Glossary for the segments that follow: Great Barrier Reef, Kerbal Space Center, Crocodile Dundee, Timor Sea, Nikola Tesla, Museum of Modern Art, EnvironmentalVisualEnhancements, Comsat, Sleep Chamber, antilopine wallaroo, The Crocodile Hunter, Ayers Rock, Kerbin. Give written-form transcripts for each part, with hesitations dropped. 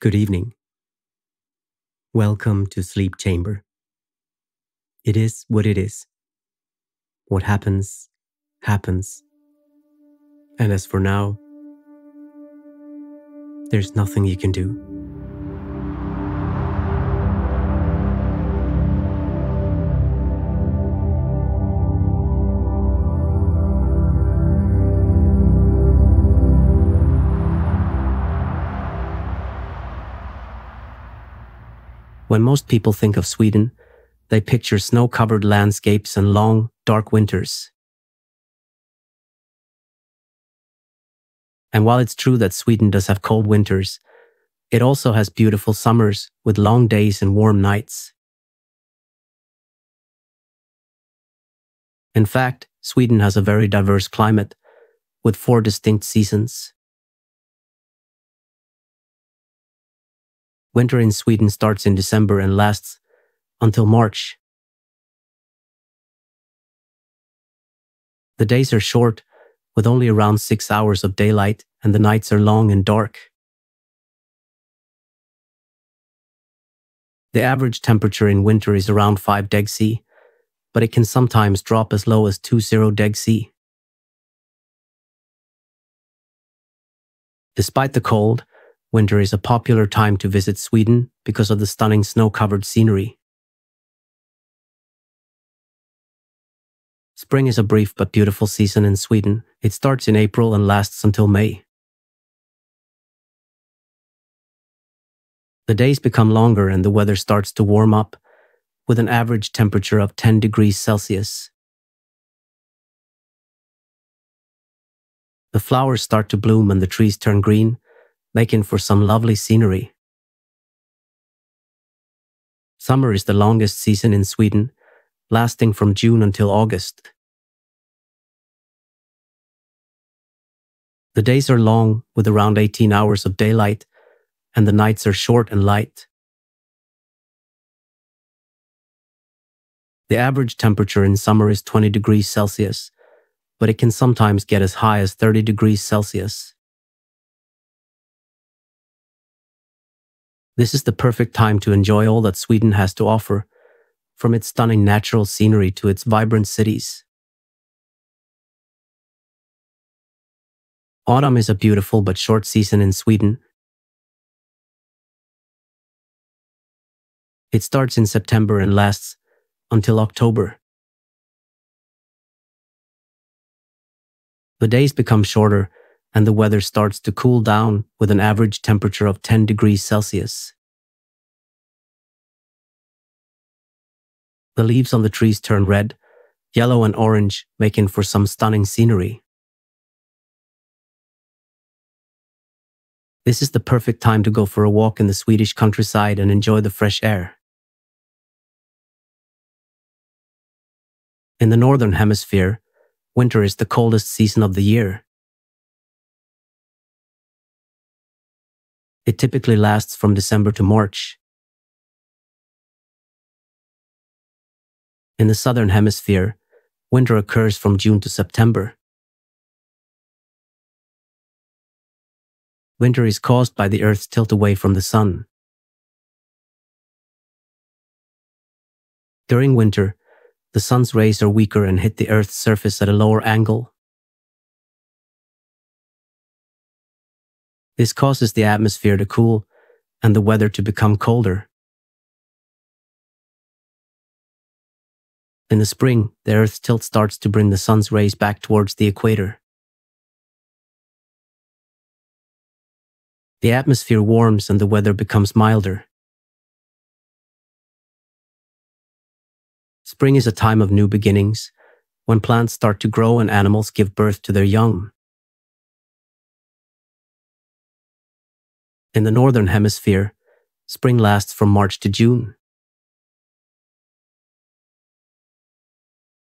Good evening. Welcome to Sleep Chamber. It is what it is. What happens, happens. And as for now, there's nothing you can do. When most people think of Sweden, they picture snow-covered landscapes and long, dark winters. And while it's true that Sweden does have cold winters, it also has beautiful summers with long days and warm nights. In fact, Sweden has a very diverse climate, with 4 distinct seasons. Winter in Sweden starts in December and lasts until March. The days are short, with only around 6 hours of daylight, and the nights are long and dark. The average temperature in winter is around 5°C, but it can sometimes drop as low as 20°C. Despite the cold, winter is a popular time to visit Sweden because of the stunning snow-covered scenery. Spring is a brief but beautiful season in Sweden. It starts in April and lasts until May. The days become longer and the weather starts to warm up, with an average temperature of 10°C. The flowers start to bloom and the trees turn green, making for some lovely scenery. Summer is the longest season in Sweden, lasting from June until August. The days are long, with around 18 hours of daylight, and the nights are short and light. The average temperature in summer is 20°C, but it can sometimes get as high as 30°C. This is the perfect time to enjoy all that Sweden has to offer, from its stunning natural scenery to its vibrant cities. Autumn is a beautiful but short season in Sweden. It starts in September and lasts until October. The days become shorter, and the weather starts to cool down, with an average temperature of 10°C. The leaves on the trees turn red, yellow and orange, making for some stunning scenery. This is the perfect time to go for a walk in the Swedish countryside and enjoy the fresh air. In the northern hemisphere, winter is the coldest season of the year. It typically lasts from December to March. In the southern hemisphere, winter occurs from June to September. Winter is caused by the Earth's tilt away from the sun. During winter, the sun's rays are weaker and hit the Earth's surface at a lower angle. This causes the atmosphere to cool and the weather to become colder. In the spring, the Earth's tilt starts to bring the sun's rays back towards the equator. The atmosphere warms and the weather becomes milder. Spring is a time of new beginnings, when plants start to grow and animals give birth to their young. In the northern hemisphere, spring lasts from March to June.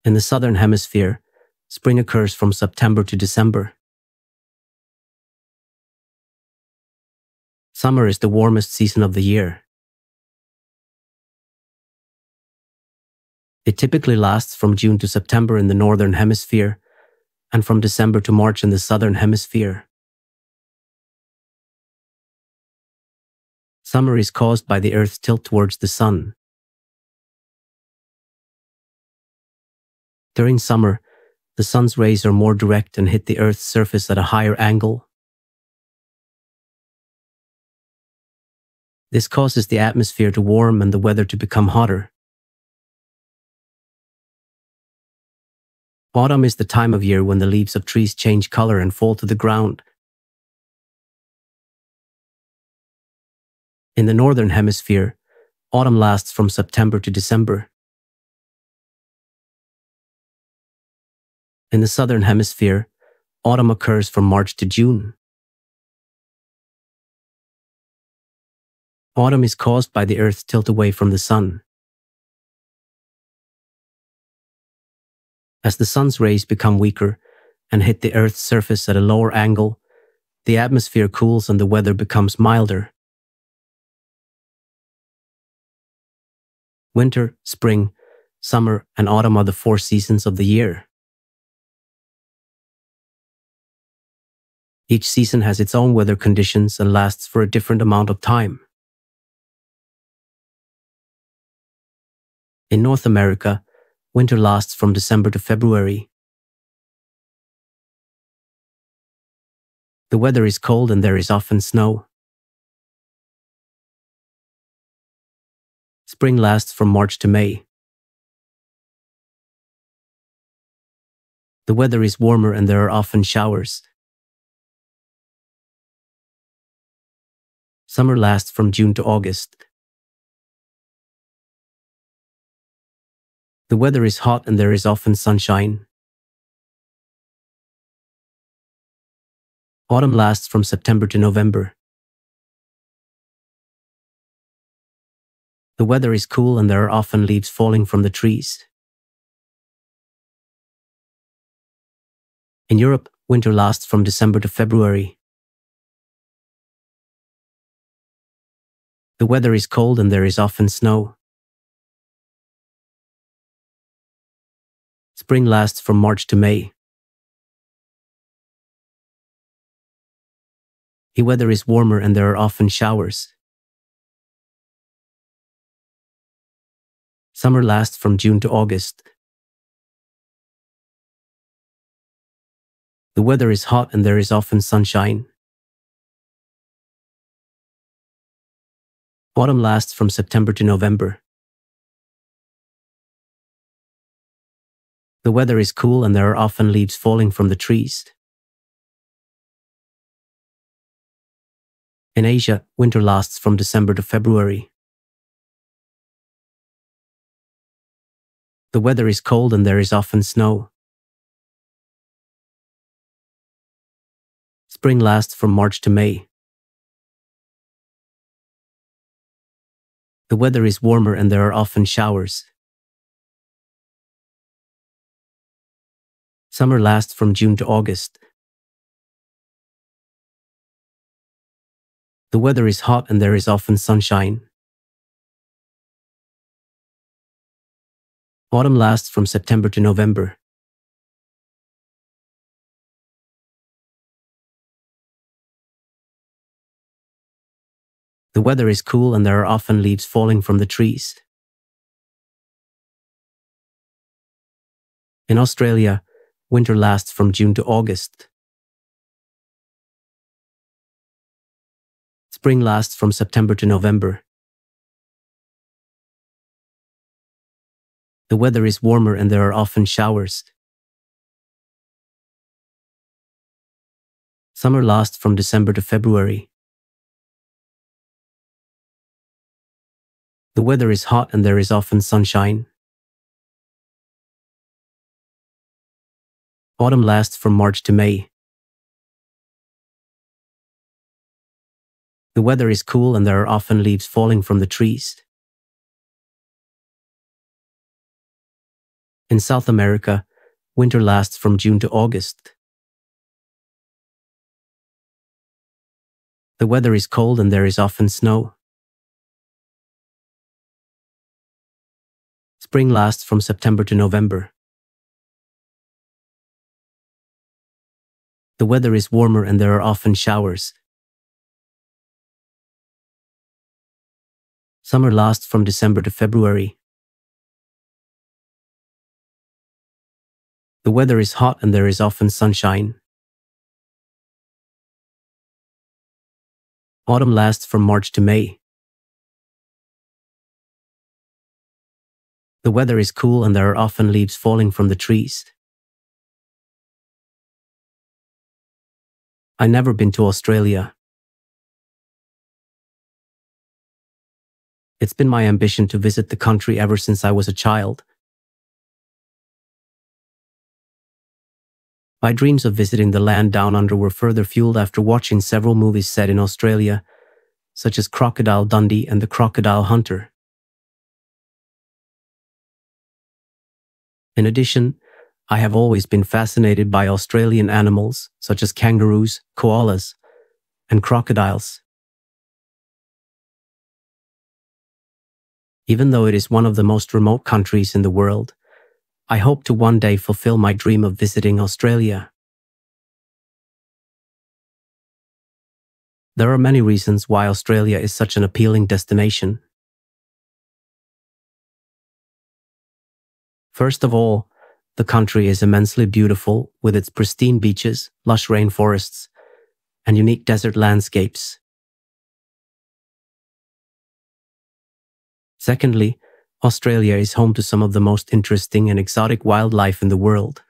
In the southern hemisphere, spring occurs from September to December. Summer is the warmest season of the year. It typically lasts from June to September in the northern hemisphere, and from December to March in the southern hemisphere. summer is caused by the Earth's tilt towards the sun. During summer, the sun's rays are more direct and hit the Earth's surface at a higher angle. This causes the atmosphere to warm and the weather to become hotter. Autumn is the time of year when the leaves of trees change color and fall to the ground. In the northern hemisphere, autumn lasts from September to December. In the southern hemisphere, autumn occurs from March to June. Autumn is caused by the Earth's tilt away from the sun. As the sun's rays become weaker and hit the Earth's surface at a lower angle, the atmosphere cools and the weather becomes milder. Winter, spring, summer, and autumn are the four seasons of the year. Each season has its own weather conditions and lasts for a different amount of time. In North America, winter lasts from December to February. The weather is cold and there is often snow. Spring lasts from March to May. The weather is warmer and there are often showers. Summer lasts from June to August. The weather is hot and there is often sunshine. Autumn lasts from September to November. The weather is cool and there are often leaves falling from the trees. In Europe, winter lasts from December to February. The weather is cold and there is often snow. Spring lasts from March to May. The weather is warmer and there are often showers. Summer lasts from June to August. The weather is hot and there is often sunshine. Autumn lasts from September to November. The weather is cool and there are often leaves falling from the trees. In Asia, winter lasts from December to February. The weather is cold and there is often snow. Spring lasts from March to May. The weather is warmer and there are often showers. Summer lasts from June to August. The weather is hot and there is often sunshine. Autumn lasts from September to November. The weather is cool and there are often leaves falling from the trees. In Australia, winter lasts from June to August. Spring lasts from September to November. The weather is warmer and there are often showers. Summer lasts from December to February. The weather is hot and there is often sunshine. Autumn lasts from March to May. The weather is cool and there are often leaves falling from the trees. In South America, winter lasts from June to August. The weather is cold and there is often snow. Spring lasts from September to November. The weather is warmer and there are often showers. Summer lasts from December to February. The weather is hot and there is often sunshine. Autumn lasts from March to May. The weather is cool and there are often leaves falling from the trees. I've never been to Australia. It's been my ambition to visit the country ever since I was a child. My dreams of visiting the land down under were further fueled after watching several movies set in Australia, such as Crocodile Dundee and The Crocodile Hunter. In addition, I have always been fascinated by Australian animals, such as kangaroos, koalas, and crocodiles. Even though it is one of the most remote countries in the world, I hope to one day fulfill my dream of visiting Australia. There are many reasons why Australia is such an appealing destination. First of all, the country is immensely beautiful with its pristine beaches, lush rainforests, and unique desert landscapes. Secondly, Australia is home to some of the most interesting and exotic wildlife in the world.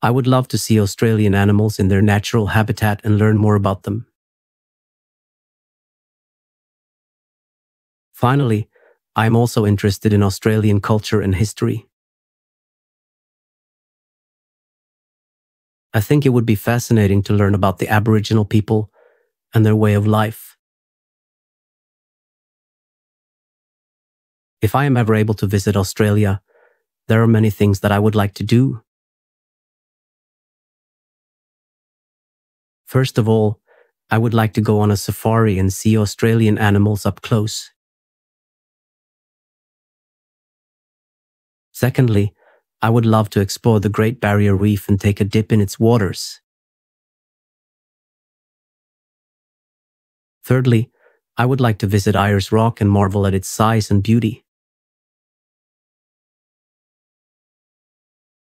I would love to see Australian animals in their natural habitat and learn more about them. Finally, I am also interested in Australian culture and history. I think it would be fascinating to learn about the Aboriginal people and their way of life. If I am ever able to visit Australia, there are many things that I would like to do. First of all, I would like to go on a safari and see Australian animals up close. Secondly, I would love to explore the Great Barrier Reef and take a dip in its waters. Thirdly, I would like to visit Ayers Rock and marvel at its size and beauty.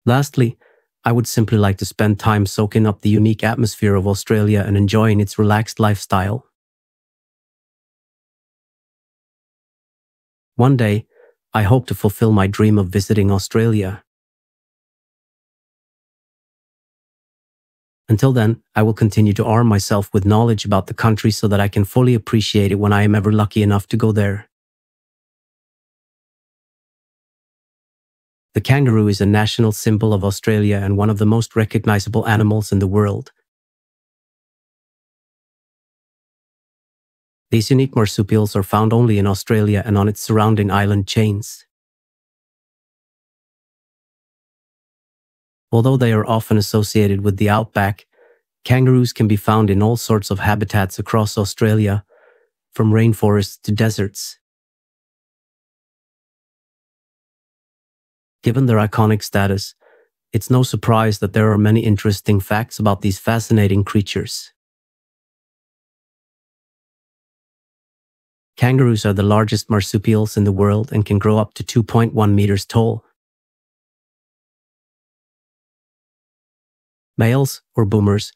Lastly, I would simply like to spend time soaking up the unique atmosphere of Australia and enjoying its relaxed lifestyle. One day, I hope to fulfill my dream of visiting Australia. Until then, I will continue to arm myself with knowledge about the country so that I can fully appreciate it when I am ever lucky enough to go there. The kangaroo is a national symbol of Australia and one of the most recognizable animals in the world. These unique marsupials are found only in Australia and on its surrounding island chains. Although they are often associated with the outback, kangaroos can be found in all sorts of habitats across Australia, from rainforests to deserts. Given their iconic status, it's no surprise that there are many interesting facts about these fascinating creatures. Kangaroos are the largest marsupials in the world and can grow up to 2.1 meters tall. Males, or boomers,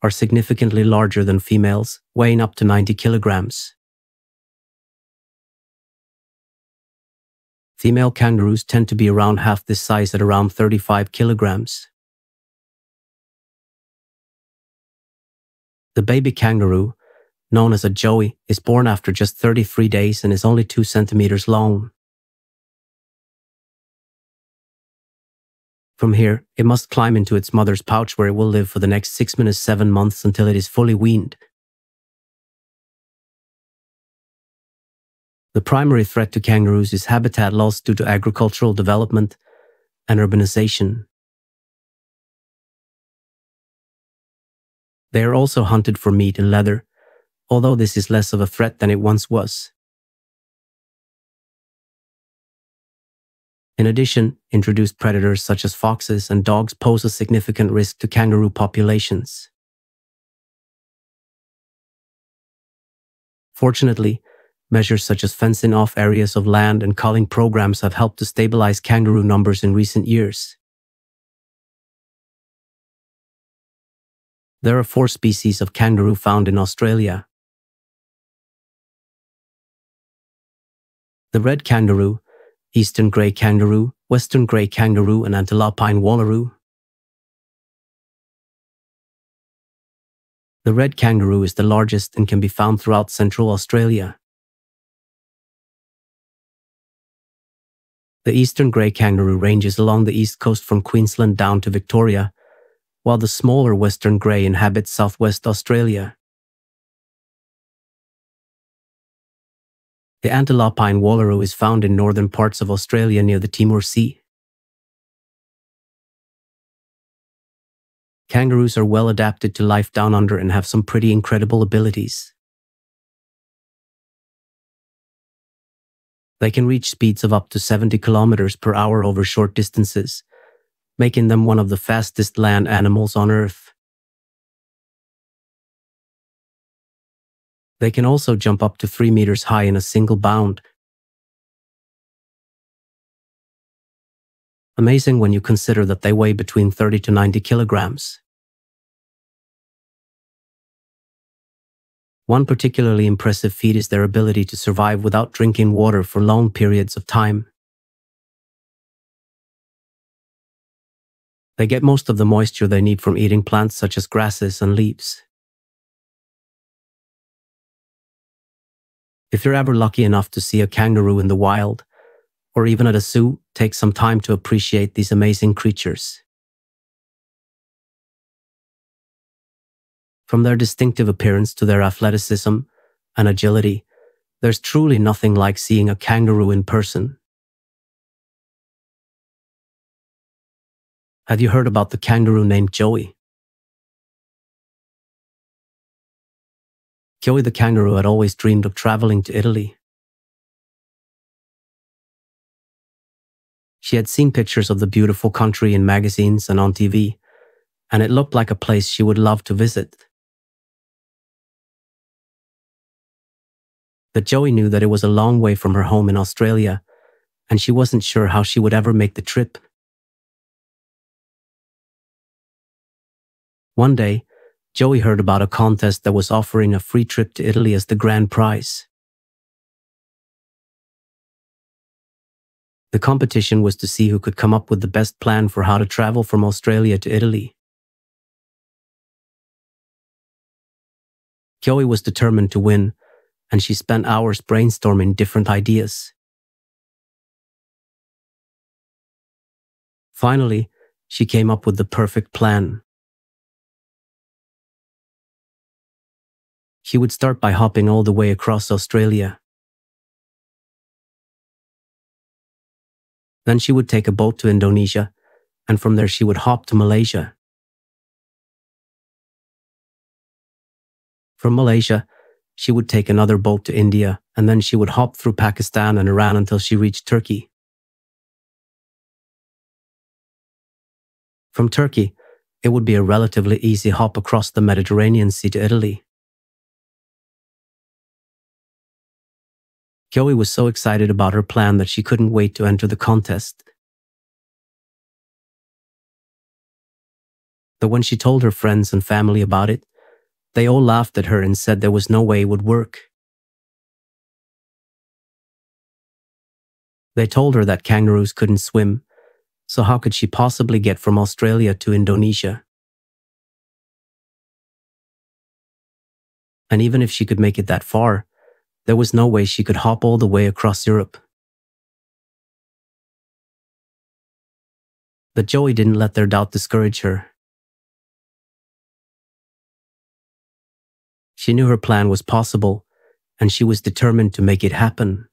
are significantly larger than females, weighing up to 90 kilograms. Female kangaroos tend to be around half this size at around 35 kilograms. The baby kangaroo, known as a joey, is born after just 33 days and is only 2 centimeters long. From here, it must climb into its mother's pouch where it will live for the next 6 to 7 months until it is fully weaned. The primary threat to kangaroos is habitat loss due to agricultural development and urbanization. They are also hunted for meat and leather, although this is less of a threat than it once was. In addition, introduced predators such as foxes and dogs pose a significant risk to kangaroo populations. Fortunately, measures such as fencing off areas of land and culling programs have helped to stabilize kangaroo numbers in recent years. There are 4 species of kangaroo found in Australia. The red kangaroo, eastern grey kangaroo, western grey kangaroo, and antilopine wallaroo. The red kangaroo is the largest and can be found throughout Central Australia. The eastern grey kangaroo ranges along the east coast from Queensland down to Victoria, while the smaller western grey inhabits southwest Australia. The antilopine wallaroo is found in northern parts of Australia near the Timor Sea. Kangaroos are well adapted to life down under and have some pretty incredible abilities. They can reach speeds of up to 70 kilometers per hour over short distances, making them one of the fastest land animals on Earth. They can also jump up to 3 meters high in a single bound. Amazing when you consider that they weigh between 30 to 90 kilograms. One particularly impressive feat is their ability to survive without drinking water for long periods of time. They get most of the moisture they need from eating plants such as grasses and leaves. If you're ever lucky enough to see a kangaroo in the wild, or even at a zoo, take some time to appreciate these amazing creatures. From their distinctive appearance to their athleticism and agility, there's truly nothing like seeing a kangaroo in person. Have you heard about the kangaroo named Joey? Joey the kangaroo had always dreamed of traveling to Italy. She had seen pictures of the beautiful country in magazines and on TV, and it looked like a place she would love to visit. But Joey knew that it was a long way from her home in Australia, and she wasn't sure how she would ever make the trip. One day, Joey heard about a contest that was offering a free trip to Italy as the grand prize. The competition was to see who could come up with the best plan for how to travel from Australia to Italy. Joey was determined to win, and she spent hours brainstorming different ideas. Finally, she came up with the perfect plan. She would start by hopping all the way across Australia. Then she would take a boat to Indonesia, and from there she would hop to Malaysia. From Malaysia, she would take another boat to India, and then she would hop through Pakistan and Iran until she reached Turkey. From Turkey, it would be a relatively easy hop across the Mediterranean Sea to Italy. Joey was so excited about her plan that she couldn't wait to enter the contest. But when she told her friends and family about it, they all laughed at her and said there was no way it would work. They told her that kangaroos couldn't swim, so how could she possibly get from Australia to Indonesia? And even if she could make it that far, there was no way she could hop all the way across Europe. But Joey didn't let their doubt discourage her. She knew her plan was possible, and she was determined to make it happen.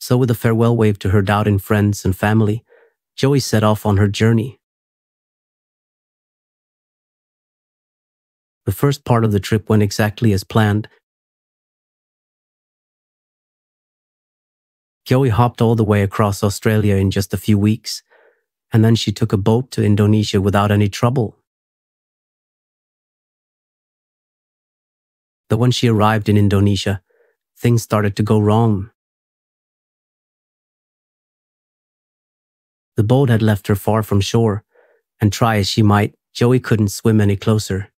So with a farewell wave to her doubting friends and family, Joey set off on her journey. The first part of the trip went exactly as planned. Joey hopped all the way across Australia in just a few weeks, and then she took a boat to Indonesia without any trouble. that when she arrived in Indonesia, things started to go wrong. The boat had left her far from shore, and try as she might, Joey couldn't swim any closer.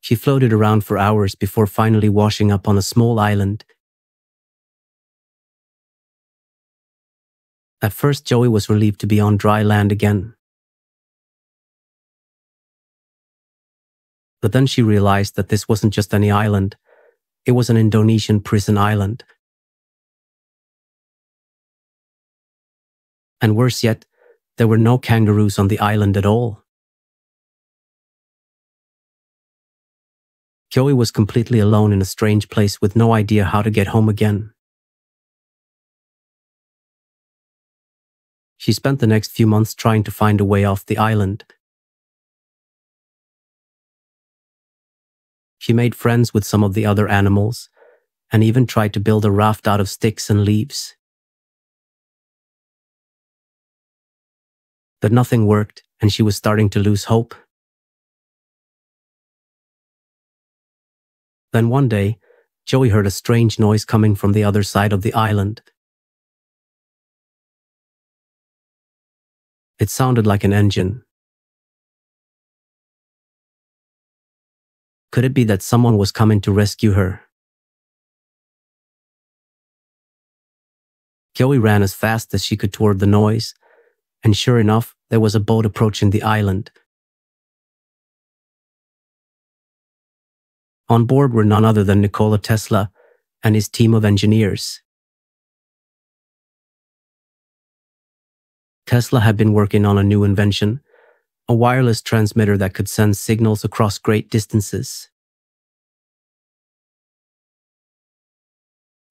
She floated around for hours before finally washing up on a small island. At first, Joey was relieved to be on dry land again. But then she realized that this wasn't just any island. It was an Indonesian prison island. And worse yet, there were no kangaroos on the island at all. Joey was completely alone in a strange place with no idea how to get home again. She spent the next few months trying to find a way off the island. She made friends with some of the other animals, and even tried to build a raft out of sticks and leaves. But nothing worked, and she was starting to lose hope. Then one day, Joey heard a strange noise coming from the other side of the island. It sounded like an engine. Could it be that someone was coming to rescue her? Joey ran as fast as she could toward the noise, and sure enough, there was a boat approaching the island. On board were none other than Nikola Tesla and his team of engineers. Tesla had been working on a new invention, a wireless transmitter that could send signals across great distances.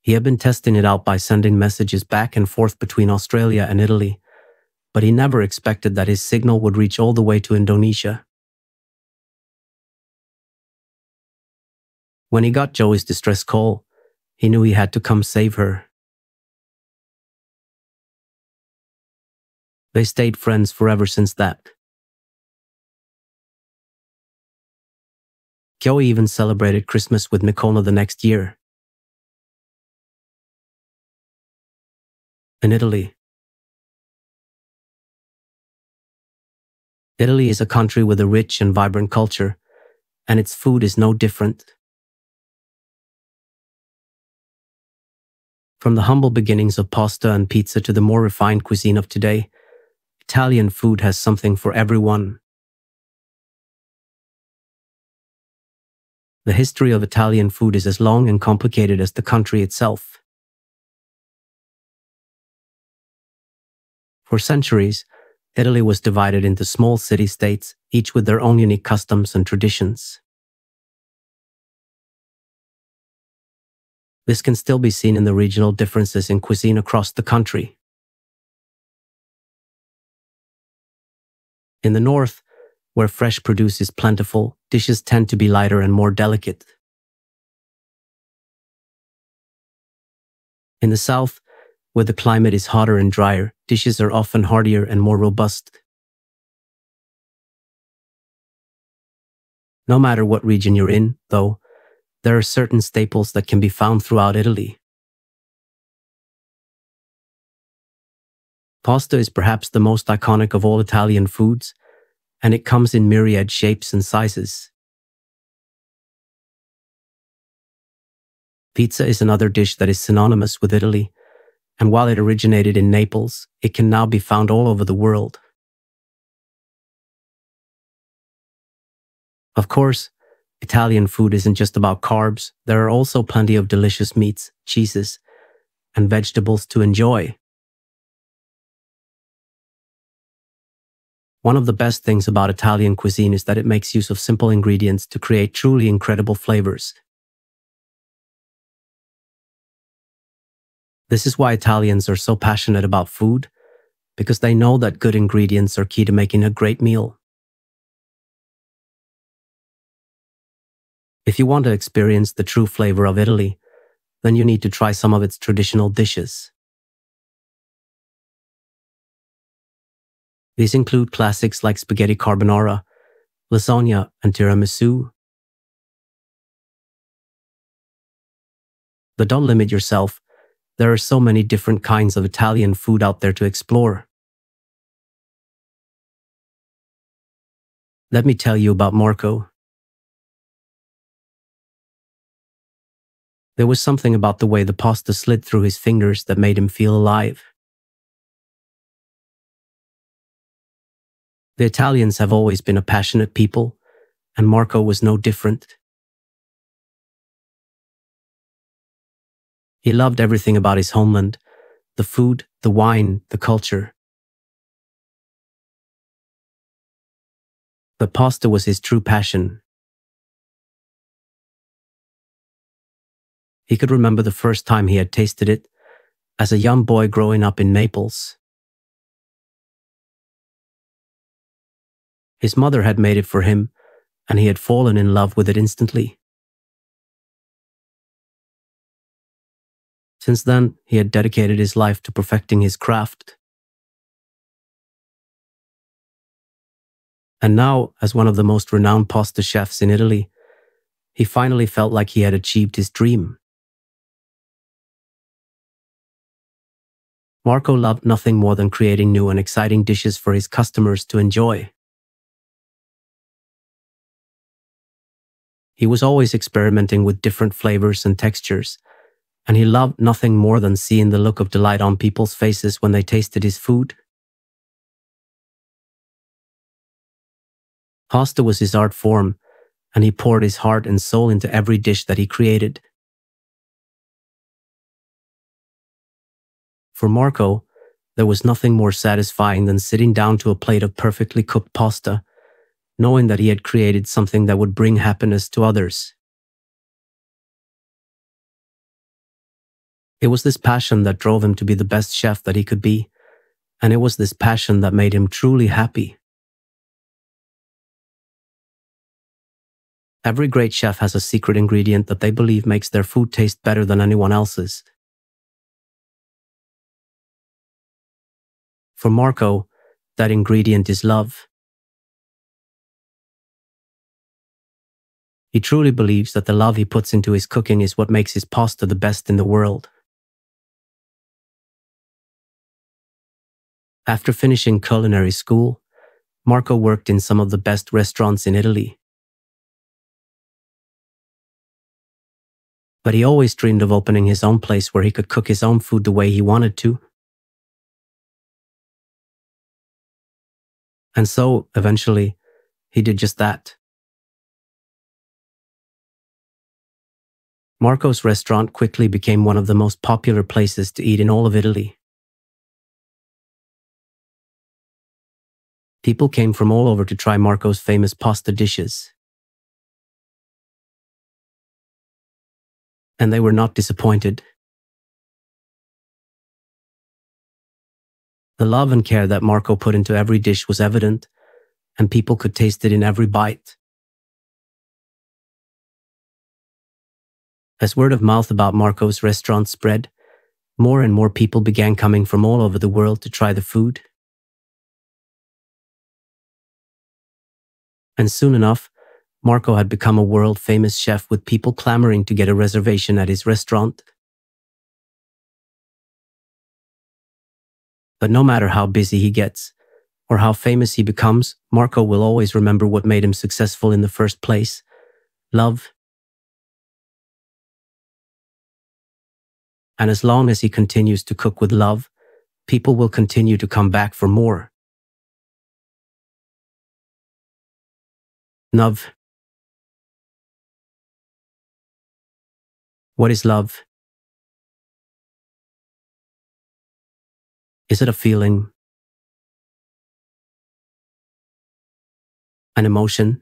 He had been testing it out by sending messages back and forth between Australia and Italy, but he never expected that his signal would reach all the way to Indonesia. When he got Joey's distress call, he knew he had to come save her. They stayed friends forever since that. Joey even celebrated Christmas with Nikola the next year. In Italy. Italy is a country with a rich and vibrant culture, and its food is no different. From the humble beginnings of pasta and pizza to the more refined cuisine of today, Italian food has something for everyone. The history of Italian food is as long and complicated as the country itself. For centuries, Italy was divided into small city-states, each with their own unique customs and traditions. This can still be seen in the regional differences in cuisine across the country. In the north, where fresh produce is plentiful, dishes tend to be lighter and more delicate. In the south, where the climate is hotter and drier, dishes are often heartier and more robust. No matter what region you're in, though, there are certain staples that can be found throughout Italy. Pasta is perhaps the most iconic of all Italian foods, and it comes in myriad shapes and sizes. Pizza is another dish that is synonymous with Italy, and while it originated in Naples, it can now be found all over the world. Of course, Italian food isn't just about carbs. There are also plenty of delicious meats, cheeses, and vegetables to enjoy. One of the best things about Italian cuisine is that it makes use of simple ingredients to create truly incredible flavors. This is why Italians are so passionate about food, because they know that good ingredients are key to making a great meal. If you want to experience the true flavor of Italy, then you need to try some of its traditional dishes. These include classics like spaghetti carbonara, lasagna and tiramisu. But don't limit yourself. There are so many different kinds of Italian food out there to explore. Let me tell you about Marco. There was something about the way the pasta slid through his fingers that made him feel alive. The Italians have always been a passionate people, and Marco was no different. He loved everything about his homeland, the food, the wine, the culture. But pasta was his true passion. He could remember the first time he had tasted it, as a young boy growing up in Naples. His mother had made it for him, and he had fallen in love with it instantly. Since then, he had dedicated his life to perfecting his craft. And now, as one of the most renowned pasta chefs in Italy, he finally felt like he had achieved his dream. Marco loved nothing more than creating new and exciting dishes for his customers to enjoy. He was always experimenting with different flavors and textures, and he loved nothing more than seeing the look of delight on people's faces when they tasted his food. Pasta was his art form, and he poured his heart and soul into every dish that he created. For Marco, there was nothing more satisfying than sitting down to a plate of perfectly cooked pasta, knowing that he had created something that would bring happiness to others. It was this passion that drove him to be the best chef that he could be, and it was this passion that made him truly happy. Every great chef has a secret ingredient that they believe makes their food taste better than anyone else's. For Marco, that ingredient is love. He truly believes that the love he puts into his cooking is what makes his pasta the best in the world. After finishing culinary school, Marco worked in some of the best restaurants in Italy. But he always dreamed of opening his own place where he could cook his own food the way he wanted to. And so, eventually, he did just that. Marco's restaurant quickly became one of the most popular places to eat in all of Italy. People came from all over to try Marco's famous pasta dishes. And they were not disappointed. The love and care that Marco put into every dish was evident, and people could taste it in every bite. As word of mouth about Marco's restaurant spread, more and more people began coming from all over the world to try the food. And soon enough, Marco had become a world-famous chef with people clamoring to get a reservation at his restaurant. But no matter how busy he gets, or how famous he becomes, Marco will always remember what made him successful in the first place: love. And as long as he continues to cook with love, people will continue to come back for more. Love. What is love? Is it a feeling? An emotion?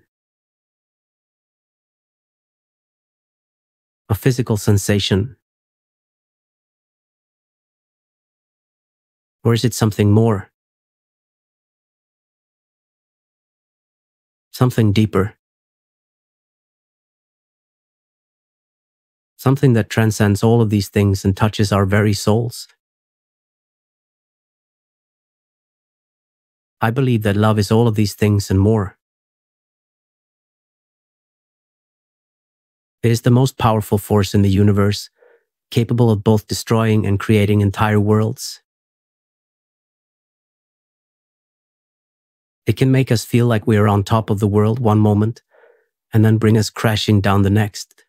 A physical sensation? Or is it something more? Something deeper. Something that transcends all of these things and touches our very souls. I believe that love is all of these things and more. It is the most powerful force in the universe, capable of both destroying and creating entire worlds. It can make us feel like we are on top of the world one moment, and then bring us crashing down the next.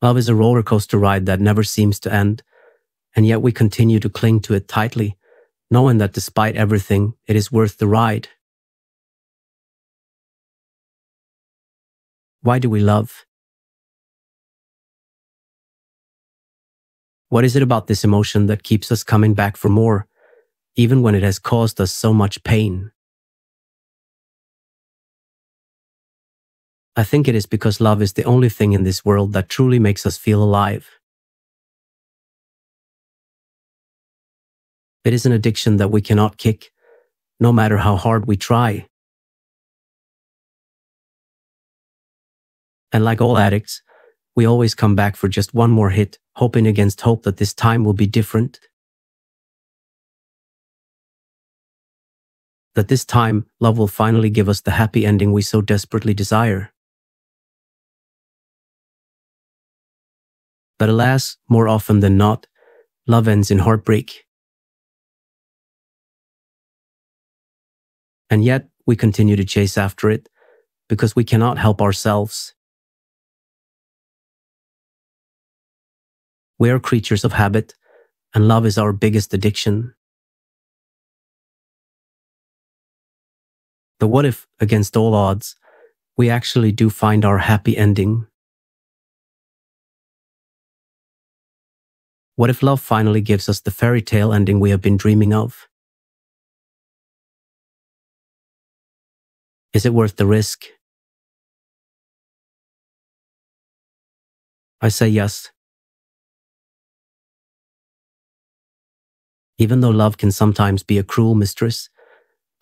Love is a roller coaster ride that never seems to end, and yet we continue to cling to it tightly, knowing that despite everything, it is worth the ride. Why do we love? What is it about this emotion that keeps us coming back for more, even when it has caused us so much pain? I think it is because love is the only thing in this world that truly makes us feel alive. It is an addiction that we cannot kick, no matter how hard we try. And like all addicts, we always come back for just one more hit, hoping against hope that this time will be different. That this time, love will finally give us the happy ending we so desperately desire. But alas, more often than not, love ends in heartbreak. And yet, we continue to chase after it, because we cannot help ourselves. We are creatures of habit, and love is our biggest addiction. But what if, against all odds, we actually do find our happy ending? What if love finally gives us the fairy tale ending we have been dreaming of? Is it worth the risk? I say yes. Even though love can sometimes be a cruel mistress,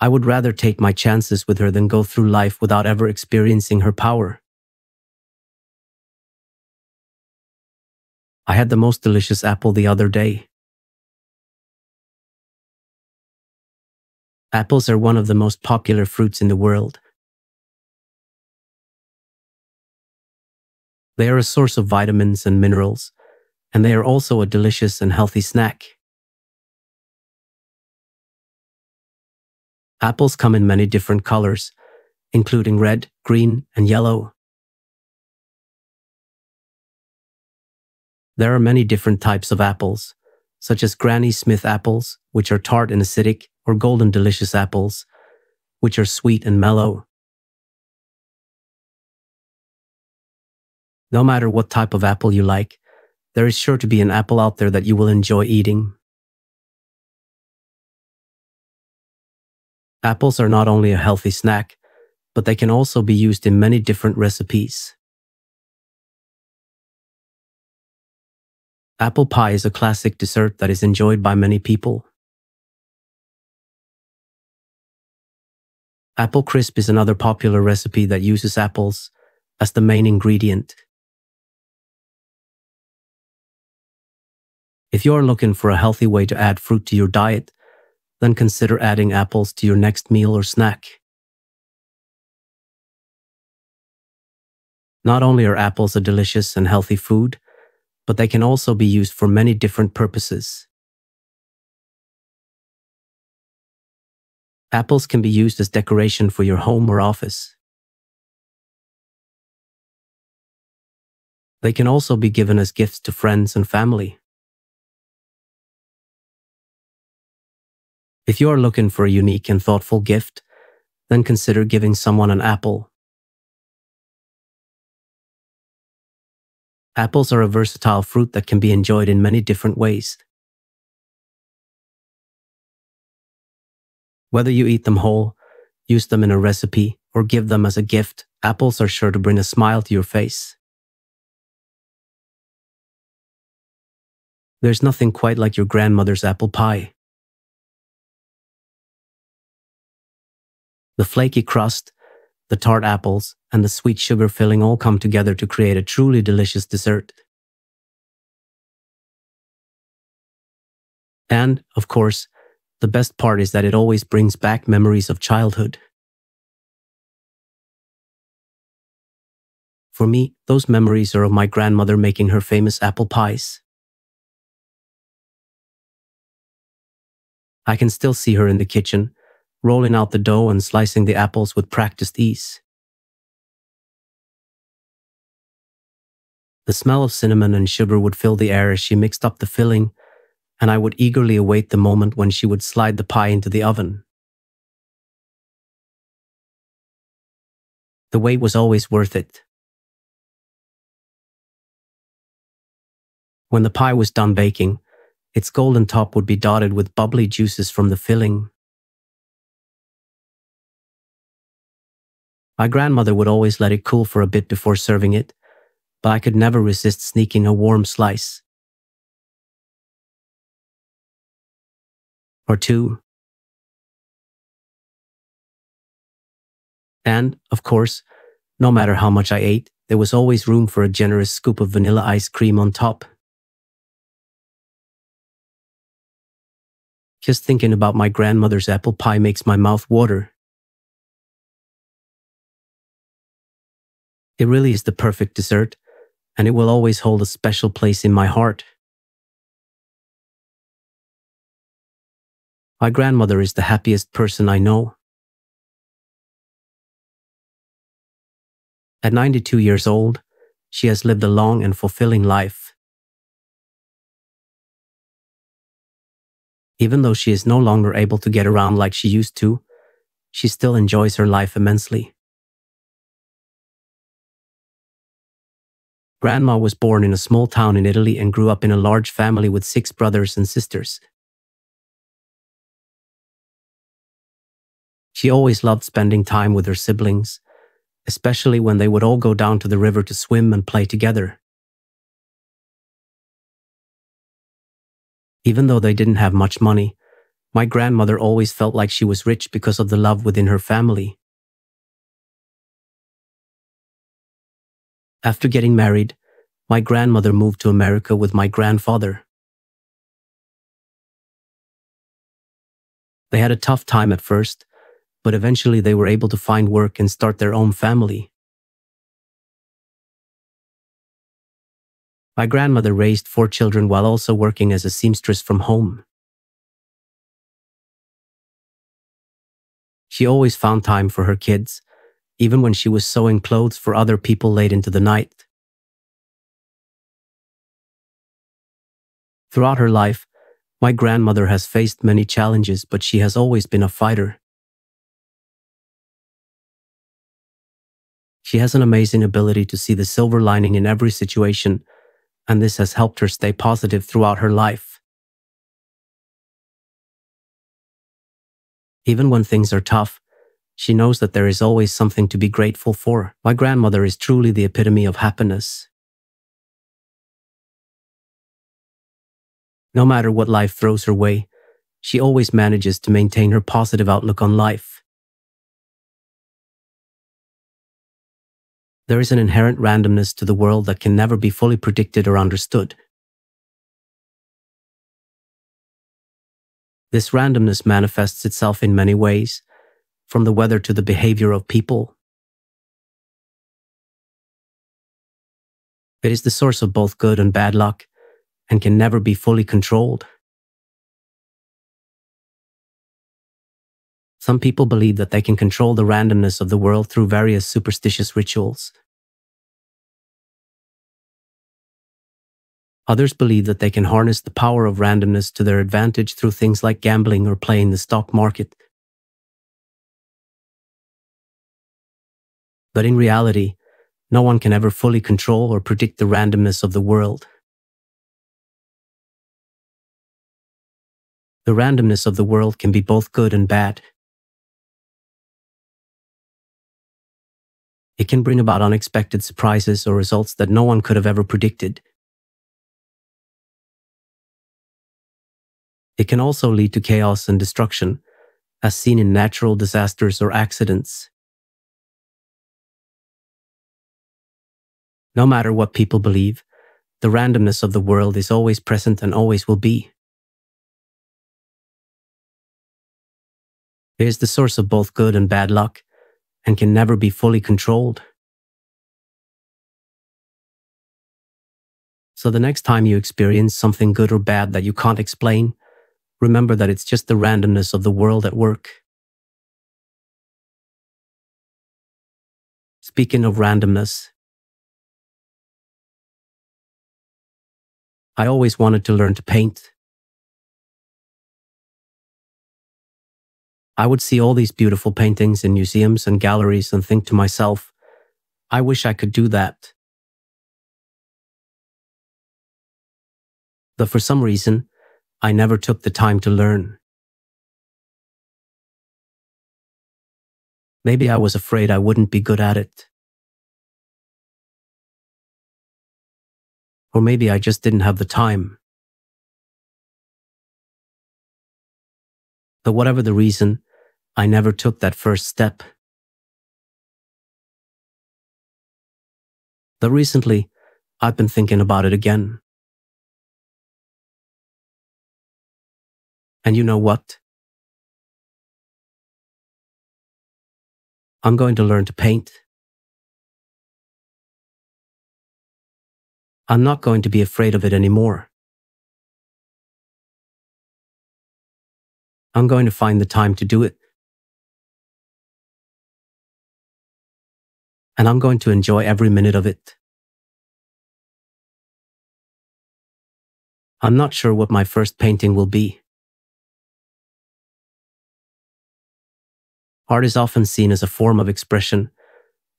I would rather take my chances with her than go through life without ever experiencing her power. I had the most delicious apple the other day. Apples are one of the most popular fruits in the world. They are a source of vitamins and minerals, and they are also a delicious and healthy snack. Apples come in many different colors, including red, green, and yellow. There are many different types of apples, such as Granny Smith apples, which are tart and acidic, or golden delicious apples, which are sweet and mellow. No matter what type of apple you like, there is sure to be an apple out there that you will enjoy eating. Apples are not only a healthy snack, but they can also be used in many different recipes. Apple pie is a classic dessert that is enjoyed by many people. Apple crisp is another popular recipe that uses apples as the main ingredient. If you are looking for a healthy way to add fruit to your diet, then consider adding apples to your next meal or snack. Not only are apples a delicious and healthy food, but they can also be used for many different purposes. Apples can be used as decoration for your home or office. They can also be given as gifts to friends and family. If you are looking for a unique and thoughtful gift, then consider giving someone an apple. Apples are a versatile fruit that can be enjoyed in many different ways. Whether you eat them whole, use them in a recipe, or give them as a gift, apples are sure to bring a smile to your face. There's nothing quite like your grandmother's apple pie. The flaky crust, the tart apples, and the sweet sugar filling all come together to create a truly delicious dessert. And, of course, the best part is that it always brings back memories of childhood. For me, those memories are of my grandmother making her famous apple pies. I can still see her in the kitchen, rolling out the dough and slicing the apples with practiced ease. The smell of cinnamon and sugar would fill the air as she mixed up the filling, and I would eagerly await the moment when she would slide the pie into the oven. The wait was always worth it. When the pie was done baking, its golden top would be dotted with bubbly juices from the filling. My grandmother would always let it cool for a bit before serving it, but I could never resist sneaking a warm slice. Or two. And, of course, no matter how much I ate, there was always room for a generous scoop of vanilla ice cream on top. Just thinking about my grandmother's apple pie makes my mouth water. It really is the perfect dessert, and it will always hold a special place in my heart. My grandmother is the happiest person I know. At 92 years old, she has lived a long and fulfilling life. Even though she is no longer able to get around like she used to, she still enjoys her life immensely. Grandma was born in a small town in Italy and grew up in a large family with 6 brothers and sisters. She always loved spending time with her siblings, especially when they would all go down to the river to swim and play together. Even though they didn't have much money, my grandmother always felt like she was rich because of the love within her family. After getting married, my grandmother moved to America with my grandfather. They had a tough time at first, but eventually they were able to find work and start their own family. My grandmother raised 4 children while also working as a seamstress from home. She always found time for her kids, even when she was sewing clothes for other people late into the night. Throughout her life, my grandmother has faced many challenges, but she has always been a fighter. She has an amazing ability to see the silver lining in every situation, and this has helped her stay positive throughout her life. Even when things are tough, she knows that there is always something to be grateful for. My grandmother is truly the epitome of happiness. No matter what life throws her way, she always manages to maintain her positive outlook on life. There is an inherent randomness to the world that can never be fully predicted or understood. This randomness manifests itself in many ways, from the weather to the behavior of people. It is the source of both good and bad luck, and can never be fully controlled. Some people believe that they can control the randomness of the world through various superstitious rituals. Others believe that they can harness the power of randomness to their advantage through things like gambling or playing the stock market. But in reality, no one can ever fully control or predict the randomness of the world. The randomness of the world can be both good and bad. It can bring about unexpected surprises or results that no one could have ever predicted. It can also lead to chaos and destruction, as seen in natural disasters or accidents. No matter what people believe, the randomness of the world is always present and always will be. It is the source of both good and bad luck, and can never be fully controlled. So the next time you experience something good or bad that you can't explain, remember that it's just the randomness of the world at work. Speaking of randomness, I always wanted to learn to paint. I would see all these beautiful paintings in museums and galleries and think to myself, I wish I could do that. But for some reason, I never took the time to learn. Maybe I was afraid I wouldn't be good at it. Or maybe I just didn't have the time. But whatever the reason, I never took that first step. But recently, I've been thinking about it again. And you know what? I'm going to learn to paint. I'm not going to be afraid of it anymore. I'm going to find the time to do it. And I'm going to enjoy every minute of it. I'm not sure what my first painting will be. Art is often seen as a form of expression,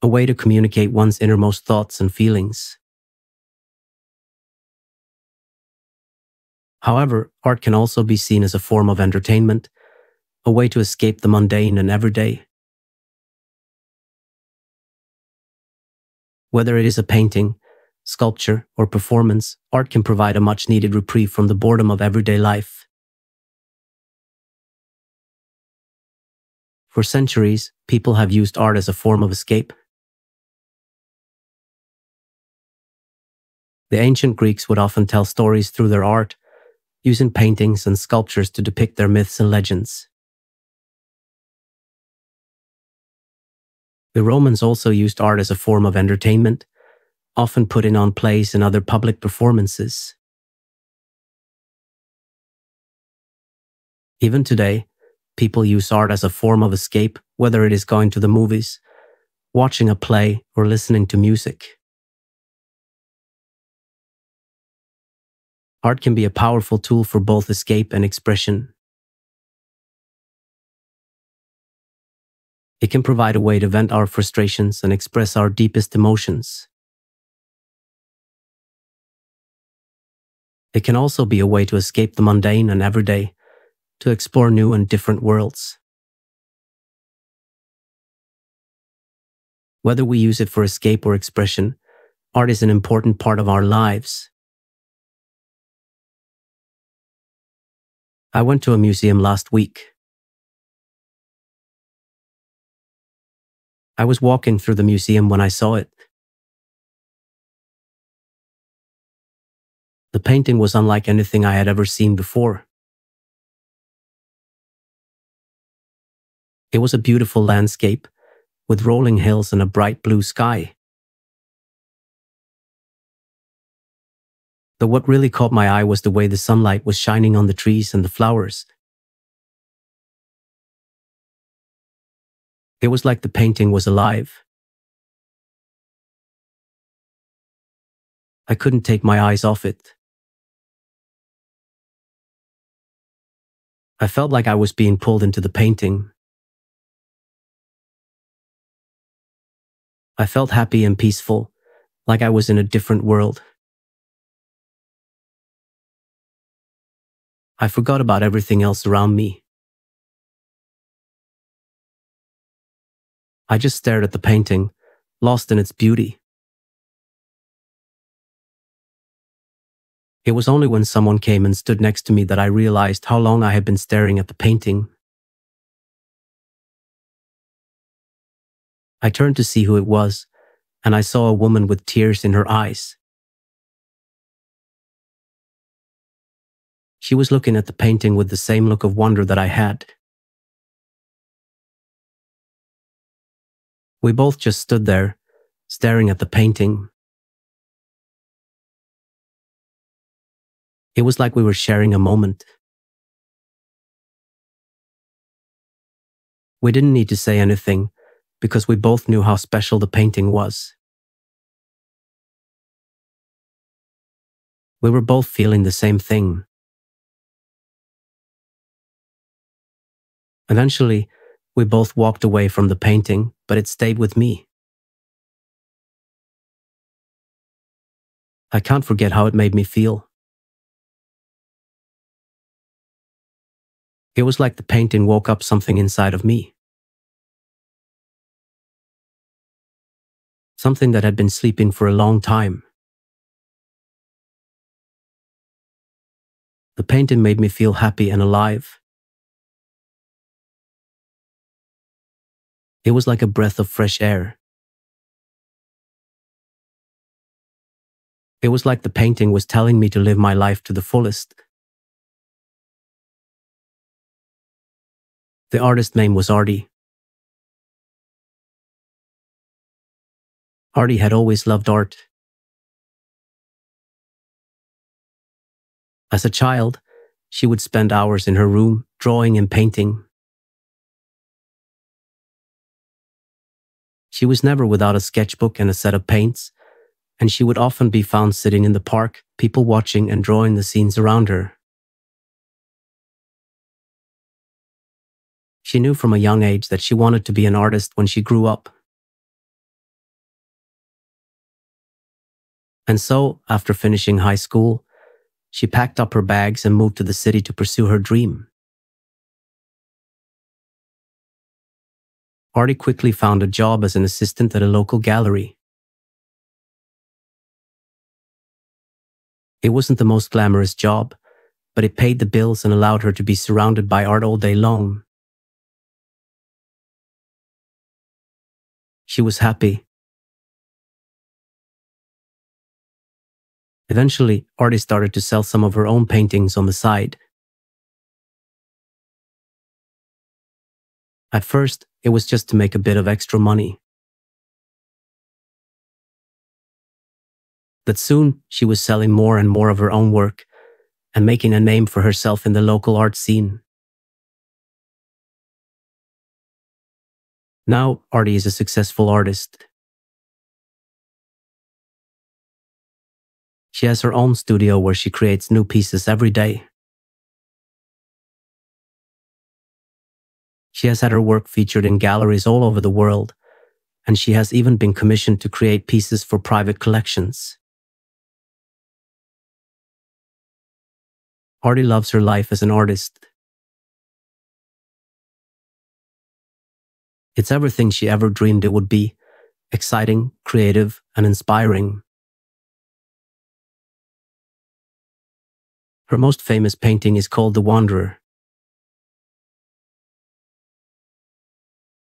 a way to communicate one's innermost thoughts and feelings. However, art can also be seen as a form of entertainment, a way to escape the mundane and everyday. Whether it is a painting, sculpture, or performance, art can provide a much-needed reprieve from the boredom of everyday life. For centuries, people have used art as a form of escape. The ancient Greeks would often tell stories through their art, using paintings and sculptures to depict their myths and legends. The Romans also used art as a form of entertainment, often putting on plays and other public performances. Even today, people use art as a form of escape, whether it is going to the movies, watching a play, or listening to music. Art can be a powerful tool for both escape and expression. It can provide a way to vent our frustrations and express our deepest emotions. It can also be a way to escape the mundane and everyday, to explore new and different worlds. Whether we use it for escape or expression, art is an important part of our lives. I went to a museum last week. I was walking through the museum when I saw it. The painting was unlike anything I had ever seen before. It was a beautiful landscape, with rolling hills and a bright blue sky. But what really caught my eye was the way the sunlight was shining on the trees and the flowers. It was like the painting was alive. I couldn't take my eyes off it. I felt like I was being pulled into the painting. I felt happy and peaceful, like I was in a different world. I forgot about everything else around me. I just stared at the painting, lost in its beauty. It was only when someone came and stood next to me that I realized how long I had been staring at the painting. I turned to see who it was, and I saw a woman with tears in her eyes. She was looking at the painting with the same look of wonder that I had. We both just stood there, staring at the painting. It was like we were sharing a moment. We didn't need to say anything, because we both knew how special the painting was. We were both feeling the same thing. Eventually, we both walked away from the painting, but it stayed with me. I can't forget how it made me feel. It was like the painting woke up something inside of me. Something that had been sleeping for a long time. The painting made me feel happy and alive. It was like a breath of fresh air. It was like the painting was telling me to live my life to the fullest. The artist's name was Artie. Artie had always loved art. As a child, she would spend hours in her room, drawing and painting. She was never without a sketchbook and a set of paints, and she would often be found sitting in the park, people watching and drawing the scenes around her. She knew from a young age that she wanted to be an artist when she grew up. And so, after finishing high school, she packed up her bags and moved to the city to pursue her dream. Artie quickly found a job as an assistant at a local gallery. It wasn't the most glamorous job, but it paid the bills and allowed her to be surrounded by art all day long. She was happy. Eventually, Artie started to sell some of her own paintings on the side. At first, it was just to make a bit of extra money. But soon, she was selling more and more of her own work, and making a name for herself in the local art scene. Now, Artie is a successful artist. She has her own studio where she creates new pieces every day. She has had her work featured in galleries all over the world, and she has even been commissioned to create pieces for private collections. Artie loves her life as an artist. It's everything she ever dreamed it would be, exciting, creative, and inspiring. Her most famous painting is called The Wanderer.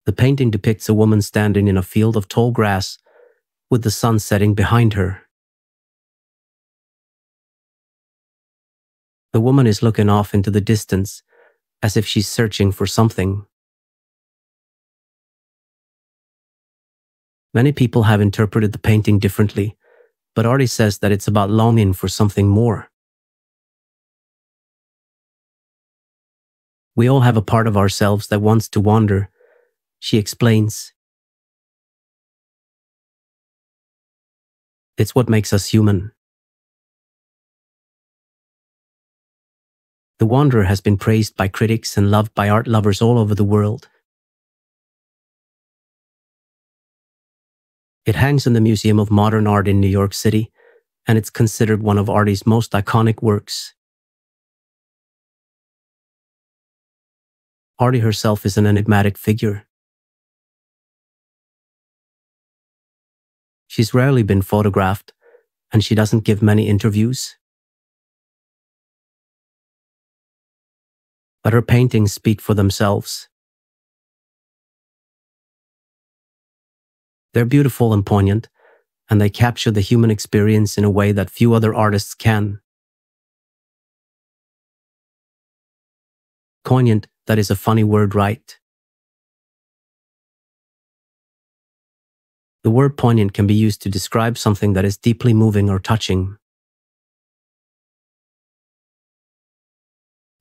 The painting depicts a woman standing in a field of tall grass, with the sun setting behind her. The woman is looking off into the distance, as if she's searching for something. Many people have interpreted the painting differently, but Artie says that it's about longing for something more. We all have a part of ourselves that wants to wander, she explains. It's what makes us human. The Wanderer has been praised by critics and loved by art lovers all over the world. It hangs in the Museum of Modern Art in New York City, and it's considered one of Artie's most iconic works. Artie herself is an enigmatic figure. She's rarely been photographed, and she doesn't give many interviews. But her paintings speak for themselves. They're beautiful and poignant, and they capture the human experience in a way that few other artists can. Poignant, that is a funny word, right? The word poignant can be used to describe something that is deeply moving or touching.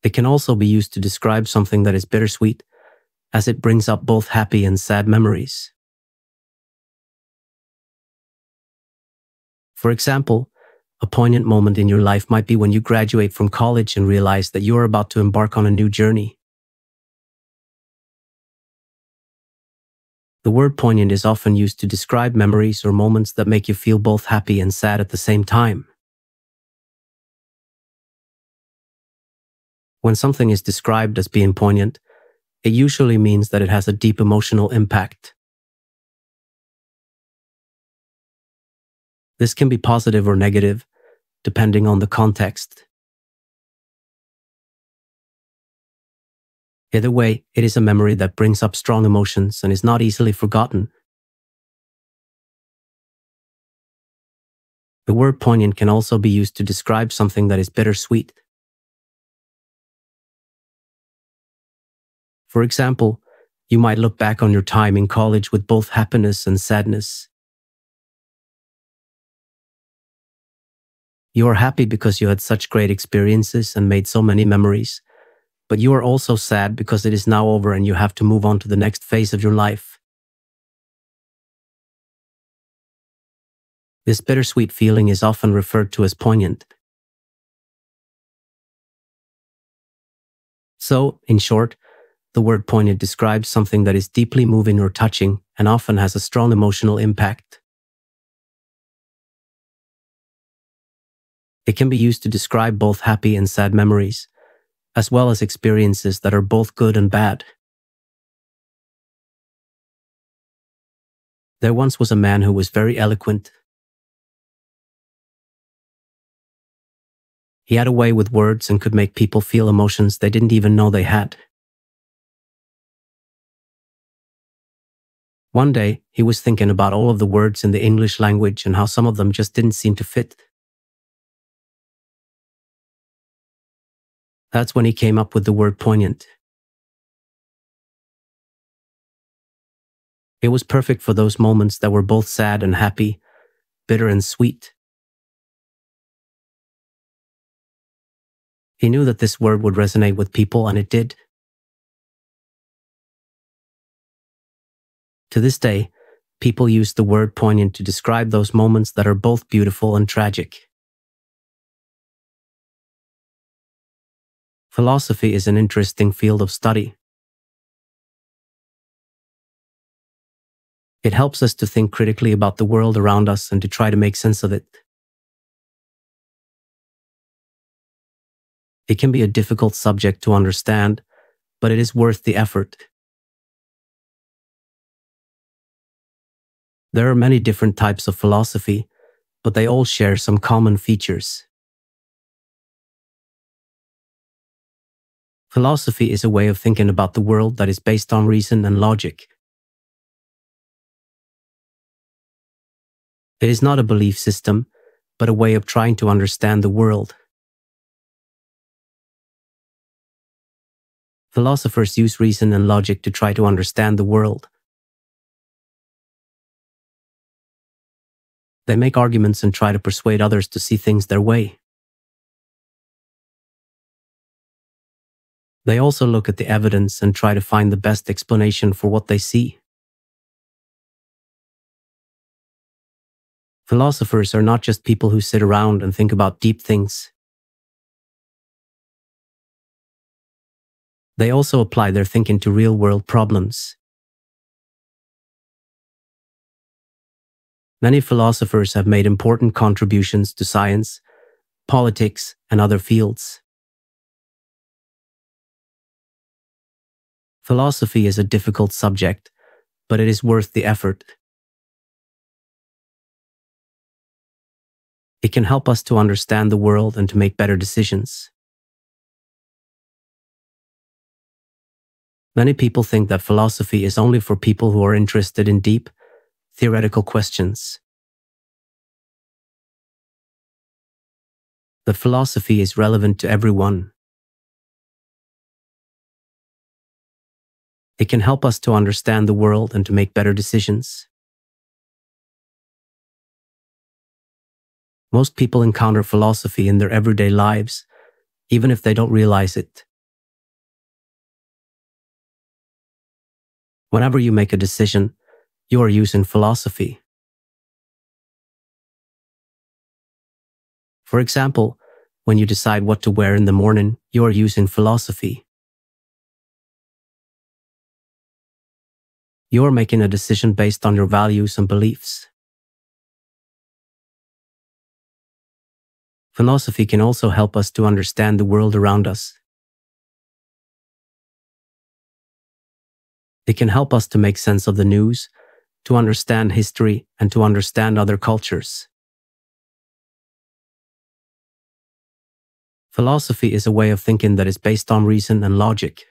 It can also be used to describe something that is bittersweet, as it brings up both happy and sad memories. For example, a poignant moment in your life might be when you graduate from college and realize that you are about to embark on a new journey. The word poignant is often used to describe memories or moments that make you feel both happy and sad at the same time. When something is described as being poignant, it usually means that it has a deep emotional impact. This can be positive or negative, depending on the context. Either way, it is a memory that brings up strong emotions and is not easily forgotten. The word poignant can also be used to describe something that is bittersweet. For example, you might look back on your time in college with both happiness and sadness. You are happy because you had such great experiences and made so many memories, but you are also sad because it is now over and you have to move on to the next phase of your life. This bittersweet feeling is often referred to as poignant. So, in short, the word poignant describes something that is deeply moving or touching and often has a strong emotional impact. It can be used to describe both happy and sad memories, as well as experiences that are both good and bad. There once was a man who was very eloquent. He had a way with words and could make people feel emotions they didn't even know they had. One day, he was thinking about all of the words in the English language and how some of them just didn't seem to fit. That's when he came up with the word poignant. It was perfect for those moments that were both sad and happy, bitter and sweet. He knew that this word would resonate with people, and it did. To this day, people use the word poignant to describe those moments that are both beautiful and tragic. Philosophy is an interesting field of study. It helps us to think critically about the world around us and to try to make sense of it. It can be a difficult subject to understand, but it is worth the effort. There are many different types of philosophy, but they all share some common features. Philosophy is a way of thinking about the world that is based on reason and logic. It is not a belief system, but a way of trying to understand the world. Philosophers use reason and logic to try to understand the world. They make arguments and try to persuade others to see things their way. They also look at the evidence and try to find the best explanation for what they see. Philosophers are not just people who sit around and think about deep things. They also apply their thinking to real-world problems. Many philosophers have made important contributions to science, politics, and other fields. Philosophy is a difficult subject, but it is worth the effort. It can help us to understand the world and to make better decisions. Many people think that philosophy is only for people who are interested in deep, theoretical questions. The philosophy is relevant to everyone. It can help us to understand the world and to make better decisions. Most people encounter philosophy in their everyday lives, even if they don't realize it. Whenever you make a decision, you are using philosophy. For example, when you decide what to wear in the morning, you are using philosophy. You are making a decision based on your values and beliefs. Philosophy can also help us to understand the world around us. It can help us to make sense of the news, to understand history, and to understand other cultures. Philosophy is a way of thinking that is based on reason and logic.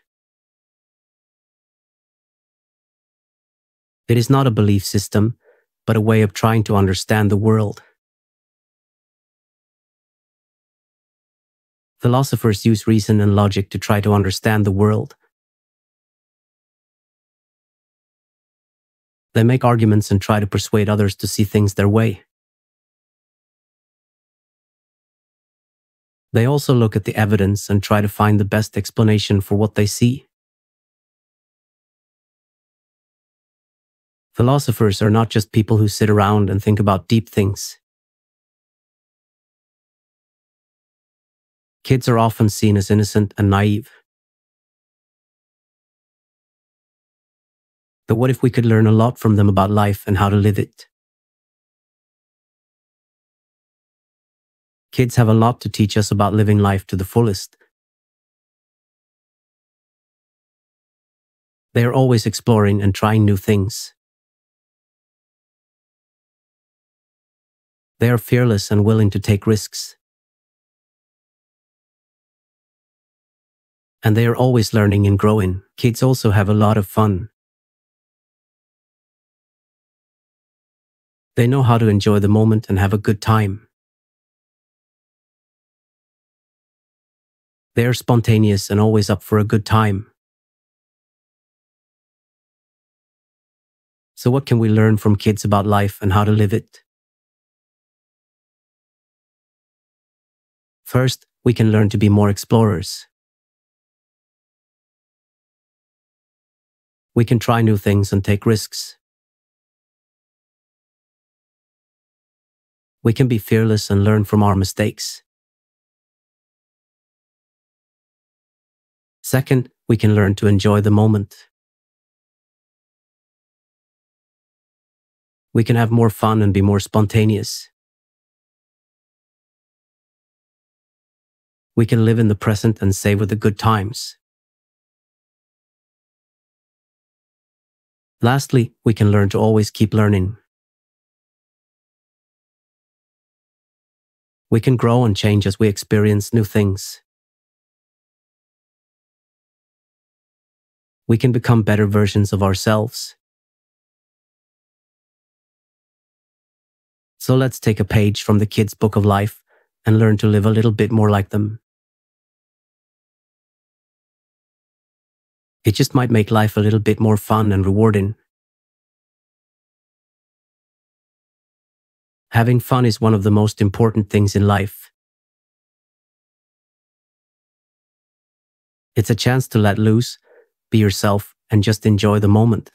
It is not a belief system, but a way of trying to understand the world. Philosophers use reason and logic to try to understand the world. They make arguments and try to persuade others to see things their way. They also look at the evidence and try to find the best explanation for what they see. Philosophers are not just people who sit around and think about deep things. Kids are often seen as innocent and naive. But what if we could learn a lot from them about life and how to live it? Kids have a lot to teach us about living life to the fullest. They are always exploring and trying new things. They are fearless and willing to take risks. And they are always learning and growing. Kids also have a lot of fun. They know how to enjoy the moment and have a good time. They are spontaneous and always up for a good time. So what can we learn from kids about life and how to live it? First, we can learn to be more explorers. We can try new things and take risks. We can be fearless and learn from our mistakes. Second, we can learn to enjoy the moment. We can have more fun and be more spontaneous. We can live in the present and savor the good times. Lastly, we can learn to always keep learning. We can grow and change as we experience new things. We can become better versions of ourselves. So let's take a page from the kids' book of life and learn to live a little bit more like them. It just might make life a little bit more fun and rewarding. Having fun is one of the most important things in life. It's a chance to let loose, be yourself, and just enjoy the moment.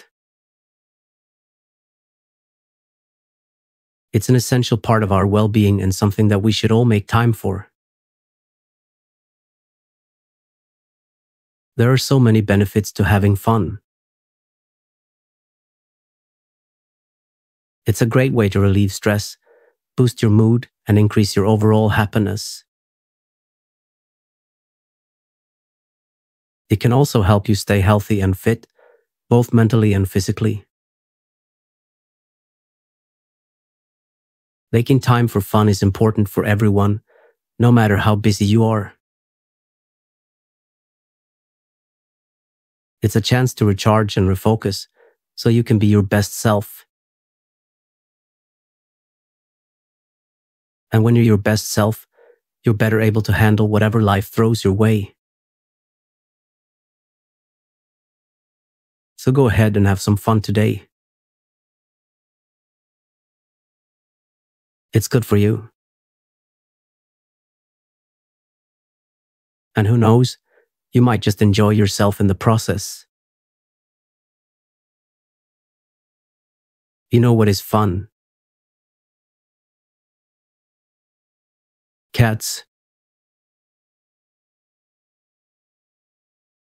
It's an essential part of our well-being and something that we should all make time for. There are so many benefits to having fun. It's a great way to relieve stress, boost your mood, and increase your overall happiness. It can also help you stay healthy and fit, both mentally and physically. Making time for fun is important for everyone, no matter how busy you are. It's a chance to recharge and refocus, so you can be your best self. And when you're your best self, you're better able to handle whatever life throws your way. So go ahead and have some fun today. It's good for you. And who knows, you might just enjoy yourself in the process. You know what is fun? Cats.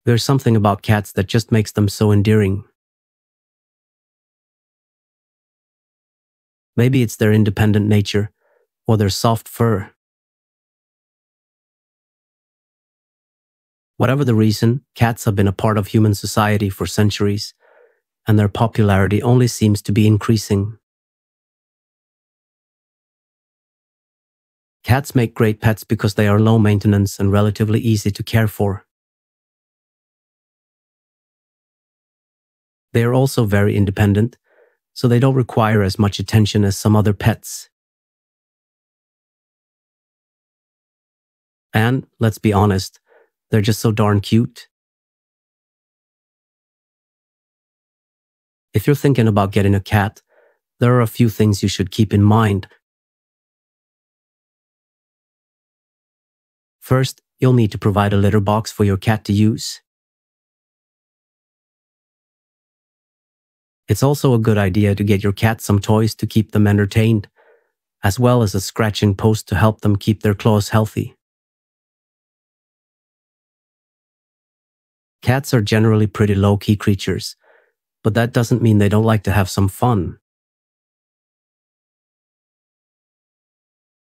There's something about cats that just makes them so endearing. Maybe it's their independent nature, or their soft fur. Whatever the reason, cats have been a part of human society for centuries, and their popularity only seems to be increasing. Cats make great pets because they are low maintenance and relatively easy to care for. They are also very independent, so they don't require as much attention as some other pets. And, let's be honest, they're just so darn cute. If you're thinking about getting a cat, there are a few things you should keep in mind. First, you'll need to provide a litter box for your cat to use. It's also a good idea to get your cat some toys to keep them entertained, as well as a scratching post to help them keep their claws healthy. Cats are generally pretty low-key creatures, but that doesn't mean they don't like to have some fun.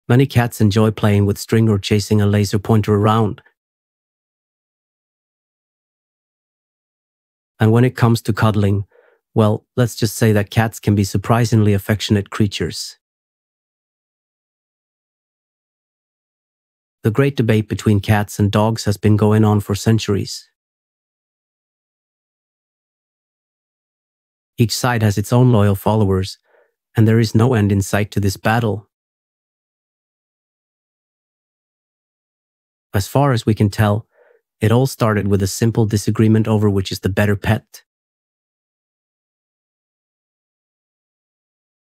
Many cats enjoy playing with string or chasing a laser pointer around. And when it comes to cuddling, well, let's just say that cats can be surprisingly affectionate creatures. The great debate between cats and dogs has been going on for centuries. Each side has its own loyal followers, and there is no end in sight to this battle. As far as we can tell, it all started with a simple disagreement over which is the better pet.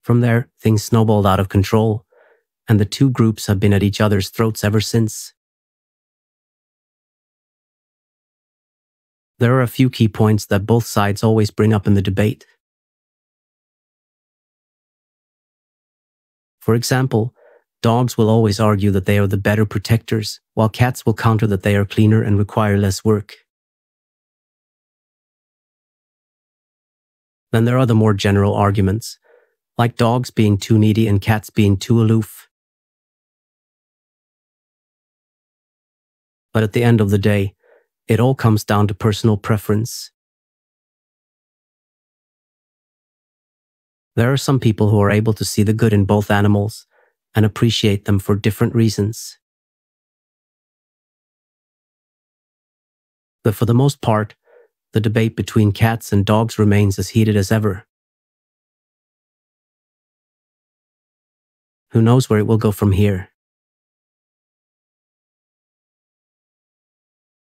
From there, things snowballed out of control, and the two groups have been at each other's throats ever since. There are a few key points that both sides always bring up in the debate. For example, dogs will always argue that they are the better protectors, while cats will counter that they are cleaner and require less work. Then there are the more general arguments, like dogs being too needy and cats being too aloof. But at the end of the day, it all comes down to personal preference. There are some people who are able to see the good in both animals and appreciate them for different reasons. But for the most part, the debate between cats and dogs remains as heated as ever. Who knows where it will go from here?